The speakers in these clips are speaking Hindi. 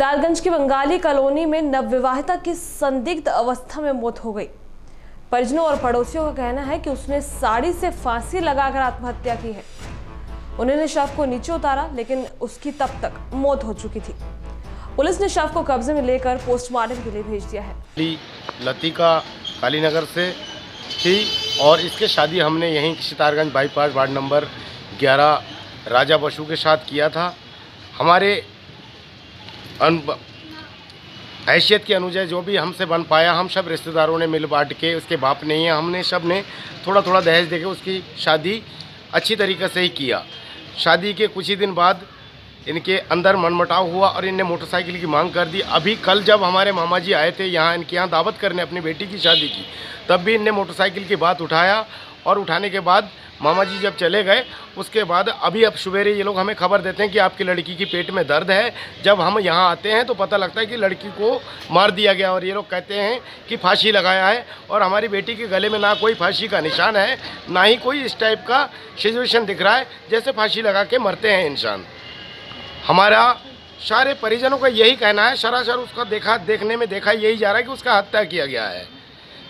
सितारगंज की बंगाली कॉलोनी में नवविवाहिता की संदिग्ध अवस्था में मौत हो गई। परिजनों और पड़ोसियों का कहना है कि उसने साड़ी से फांसी लगाकर आत्महत्या की है। उन्होंने शव को नीचे उतारा, लेकिन उसकी तब तक मौत हो चुकी थी। पुलिस ने शव को कब्जे में लेकर पोस्टमार्टम के लिए भेज दिया है। लतिका कालीनगर से थी और इसके शादी हमने यहीं Sitarganj bypass ward number 11 Raja Basu के साथ किया था। हमारे हैसियत के अनुजाय जो भी हमसे बन पाया, हम सब रिश्तेदारों ने मिल बांट के, उसके बाप नहीं है, हमने सब ने थोड़ा थोड़ा दहेज देके उसकी शादी अच्छी तरीके से ही किया। शादी के कुछ ही दिन बाद इनके अंदर मनमुटाव हुआ और इनने मोटरसाइकिल की मांग कर दी। अभी कल जब हमारे मामा जी आए थे यहाँ, इनके यहाँ दावत करने अपनी बेटी की शादी की, तब भी इनने मोटरसाइकिल की बात उठाया और उठाने के बाद मामा जी जब चले गए, उसके बाद अभी अब सवेरे ये लोग हमें खबर देते हैं कि आपकी लड़की की पेट में दर्द है। जब हम यहाँ आते हैं तो पता लगता है कि लड़की को मार दिया गया और ये लोग कहते हैं कि फांसी लगाया है। और हमारी बेटी के गले में ना कोई फांसी का निशान है, ना ही कोई इस टाइप का सिचुएशन दिख रहा है जैसे फांसी लगा के मरते हैं इंसान। हमारा सारे परिजनों का यही कहना है, सरासर उसका देखने में देखा यही जा रहा है कि उसका हत्या किया गया है।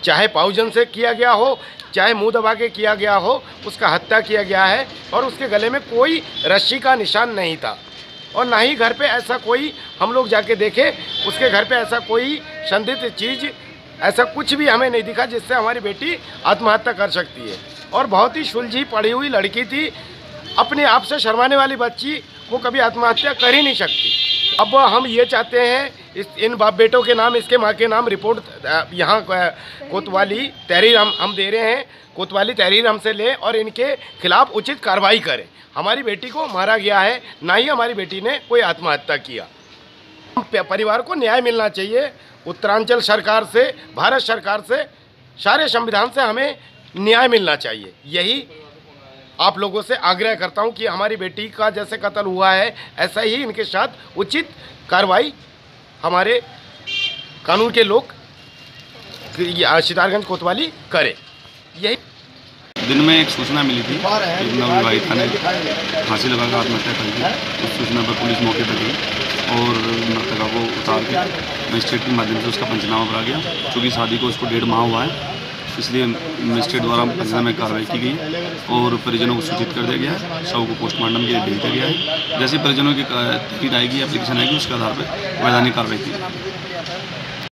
चाहे पाउजन से किया गया हो, चाहे मुंह दबा के किया गया हो, उसका हत्या किया गया है। और उसके गले में कोई रस्सी का निशान नहीं था और ना ही घर पे ऐसा कोई, हम लोग जाके देखे उसके घर पे ऐसा कोई संदिग्ध चीज़, ऐसा कुछ भी हमें नहीं दिखा जिससे हमारी बेटी आत्महत्या कर सकती है। और बहुत ही सुलझी पड़ी हुई लड़की थी, अपने आप से शर्माने वाली बच्ची, वो कभी आत्महत्या कर ही नहीं सकती। अब हम ये चाहते हैं इन बाप बेटों के नाम, इसके माँ के नाम रिपोर्ट यहाँ कोतवाली तहरीर हम दे रहे हैं, कोतवाली तहरीर हमसे लें और इनके खिलाफ उचित कार्रवाई करें। हमारी बेटी को मारा गया है, ना ही हमारी बेटी ने कोई आत्महत्या किया। परिवार को न्याय मिलना चाहिए। उत्तरांचल सरकार से, भारत सरकार से, सारे संविधान से हमें न्याय मिलना चाहिए। यही आप लोगों से आग्रह करता हूँ कि हमारी बेटी का जैसे कत्ल हुआ है, ऐसा ही इनके साथ उचित कार्रवाई हमारे कानून के लोग सितारगंज कोतवाली करें। यही दिन में एक सूचना मिली थी कि नवविवाहिता ने फांसी लगाकर आत्महत्या कर दी। उस सूचना पर पुलिस मौके पर गई और मृतका को उतार के मजिस्ट्रेट के माध्यम से उसका पंचनामा भरा गया। चूँकि शादी को उसको 1.5 माह हुआ है, इसलिए मजिस्ट्रेट द्वारा पंचनामे में कार्रवाई की गई और परिजनों को सूचित कर दिया गया है। शव को पोस्टमार्टम के लिए भेज दिया गया है। जैसे परिजनों की राय की एप्लीकेशन आएगी, उसके आधार पर वैधानिक कार्रवाई की जाएगी।